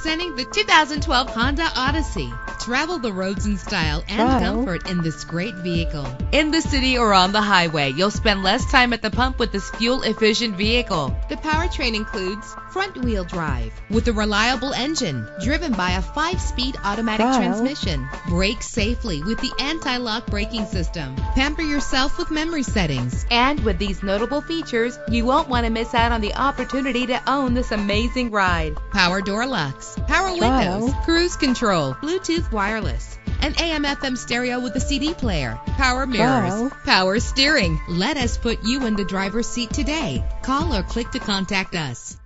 Presenting the 2012 Honda Odyssey. Travel the roads in style and comfort in this great vehicle. In the city or on the highway, you'll spend less time at the pump with this fuel-efficient vehicle. The powertrain includes front-wheel drive with a reliable engine driven by a 5-speed automatic transmission. Brake safely with the anti-lock braking system. Pamper yourself with memory settings. And with these notable features, you won't want to miss out on the opportunity to own this amazing ride. Power door locks, power windows, cruise control, Bluetooth wireless, an AM/FM stereo with a CD player, power mirrors, power steering. Let us put you in the driver's seat today. Call or click to contact us.